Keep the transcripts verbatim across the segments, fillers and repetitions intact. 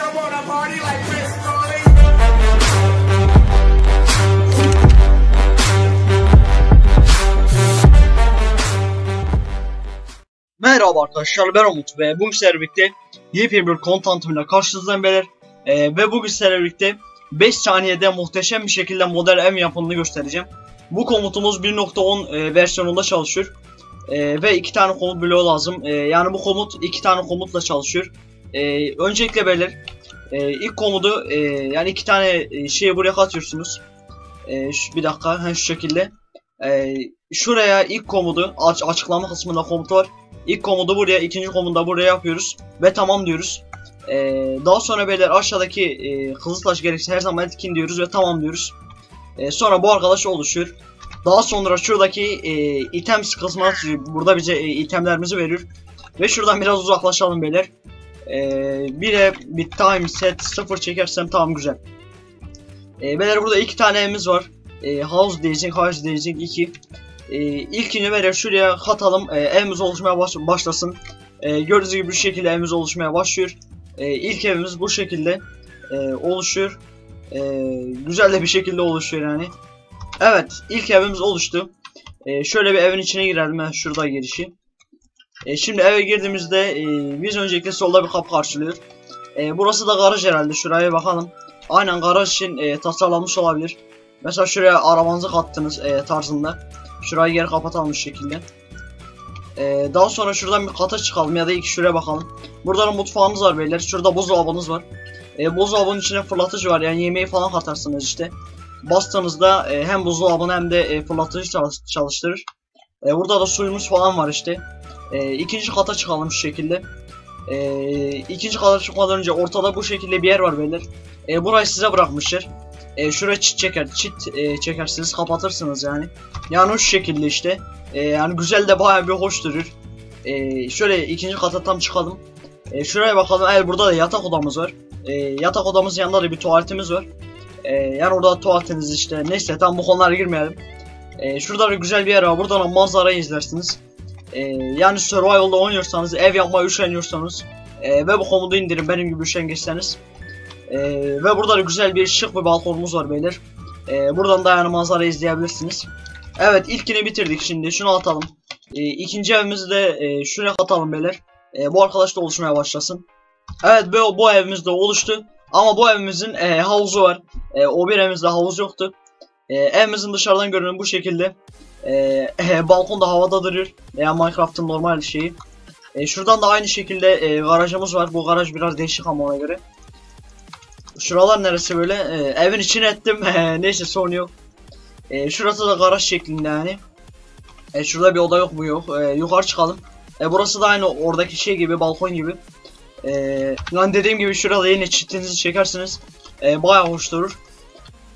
bitch, I wanna party like Chris Farley. Merhaba arkadaşlar, ben Umut ve bugün sizlerle birlikte yepyeni bir kontantımla karşınızdayım beyler. Ee, ve bugün sizlerle birlikte beş saniyede muhteşem bir şekilde model M yapımını göstereceğim. Bu komutumuz bir nokta on e, versiyonunda çalışıyor. Ee, ve iki tane komut bloğu lazım. Ee, yani bu komut iki tane komutla çalışıyor. Ee, öncelikle beyler e, ilk komutu e, yani iki tane şeyi buraya katıyorsunuz. E, şu, bir dakika ha, şu şekilde. E, şuraya ilk komutu aç, açıklama kısmında komut var. İlk komutu buraya, ikinci komutu da buraya yapıyoruz ve tamam diyoruz. E, daha sonra beyler aşağıdaki e, kızıltaş gerekirse her zaman etkin diyoruz ve tamam diyoruz. E, sonra bu arkadaş oluşuyor. Daha sonra şuradaki e, items kısmına burada bize e, itemlerimizi veriyor. Ve şuradan biraz uzaklaşalım beyler. E, bire bir time set sıfır çekersem tamam, güzel. E, beyler burada iki tane'miz var. E, house diyecek, house diyecek iki. E, ilkini beyler şuraya katalım. E, evimiz oluşmaya baş, başlasın. E, gördüğünüz gibi bu şekilde evimiz oluşmaya başlıyor. E, ilk evimiz bu şekilde e, oluşuyor. E, güzel de bir şekilde oluşuyor yani. Evet, ilk evimiz oluştu. Ee, şöyle bir evin içine girelim. Heh, şurada girişi. Ee, şimdi eve girdiğimizde e, biz öncelikle solda bir kapı karşılıyor. E, burası da garaj herhalde. Şuraya bakalım. Aynen, garaj için e, tasarlanmış olabilir. Mesela şuraya arabanızı kattınız e, tarzında. Şurayı geri kapatalım şu şekilde. E, daha sonra şuradan bir kata çıkalım ya da ilk şuraya bakalım. Burada da mutfağınız var beyler. Şurada buzdolabınız var. E, buzdolabının içine fırlatıcı var. Yani yemeği falan katarsınız işte. Bastığınızda e, hem buzdolabını hem de e, fırlatıcı çalış çalıştırır. E, burada da suyumuz falan var işte. E, ikinci kata çıkalım şu şekilde. E, ikinci kata çıkmadan önce ortada bu şekilde bir yer var beyler. E, burayı size bırakmışlar. E, şuraya çit çeker, çit e, çekersiniz, kapatırsınız yani. Yani şu şekilde işte. E, yani güzel de bayağı bir hoş durur. E, şöyle ikinci kata tam çıkalım. E, şuraya bakalım. Eğer burada da yatak odamız var. E, yatak odamızın yanında da bir tuvaletimiz var. Ee, yani orada tuvaletiniz işte, neyse tam bu konulara girmeyelim. Ee, şurada bir güzel bir yer var, buradan manzarayı izlersiniz. Ee, yani survival'da oynuyorsanız, ev yapmaya üşeniyorsanız e, ve bu komutu indirin benim gibi üşengeçseniz. E, ve burada da güzel bir şık bir balkonumuz var beyler. E, buradan da yani manzarayı izleyebilirsiniz. Evet, ilkini bitirdik, şimdi şunu atalım. E, ikinci evimizi de e, şuraya atalım beyler. E, bu arkadaş da oluşmaya başlasın. Evet, bu, bu evimiz de oluştu. Ama bu evimizin e, havuzu var. E, o bir evimizde havuz yoktu. E, evimizin dışarıdan görünümü bu şekilde. E, e, balkon da havada duruyor. Veya Minecraft'ın normal şeyi. E, şuradan da aynı şekilde e, garajımız var. Bu garaj biraz değişik ama ona göre. Şuralar neresi böyle? E, evin içine ettim. Neyse, sorun yok. E, şurası da garaj şeklinde yani. E, şurada bir oda yok mu? Yok. E, yukarı çıkalım. E, burası da aynı oradaki şey gibi, balkon gibi. Ee, yani dediğim gibi şurada yine çitinizi çekersiniz. Ee, bayağı hoş durur.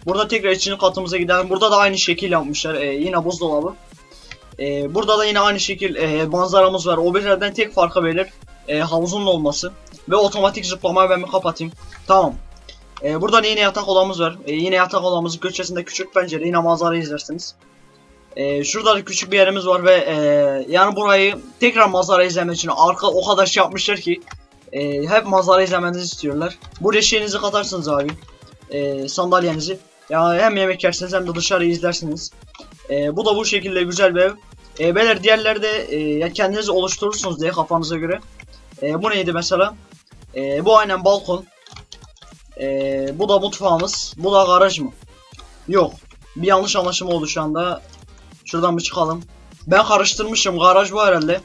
Burada tekrar ikinci katımıza gidelim. Burada da aynı şekil yapmışlar. Ee, yine buzdolabı. Ee, burada da yine aynı şekil e, manzaramız var. O birlerden tek farkı belir. E, havuzun olması. Ve otomatik zıplamayı ben mi kapatayım? Tamam. Ee, burada yine yatak odamız var. Ee, yine yatak odamızın köşesinde küçük pencere. Yine manzarayı izlersiniz. Ee, şurada da küçük bir yerimiz var ve e, yani burayı tekrar manzara izlemek için arka o kadar şey yapmışlar ki. Ee, hep manzara izlemenizi istiyorlar. Buraya şeyinizi katarsınız abi. Ee, sandalyenizi. Yani hem yemek yersiniz hem de dışarı izlersiniz. Ee, bu da bu şekilde güzel bir ev. Ee, beyler diğerlerde e, kendiniz oluşturursunuz diye kafanıza göre. Ee, bu neydi mesela? Ee, bu aynen balkon. Ee, bu da mutfağımız. Bu da garaj mı? Yok. Bir yanlış anlaşılma oldu şu anda. Şuradan bir çıkalım. Ben karıştırmışım. Garaj bu herhalde.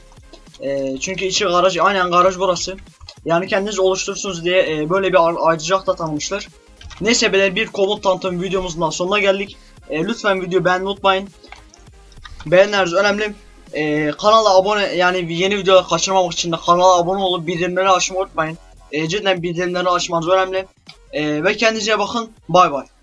Ee, çünkü içi garaj. Aynen garaj burası. Yani kendiniz oluştursunuz diye e, böyle bir ayrıcalık da tanımışlar. Neyse beyler, bir komut tanıtım videomuzun daha sonuna geldik. E, lütfen videoyu beğenmeyi unutmayın. Beğenleriniz önemli. E, kanala abone, yani yeni videoları kaçırmamak için de kanala abone olup bildirimleri açmayı unutmayın. E, cidden bildirimleri açmanız önemli. E, ve kendinize bakın. Bay bay.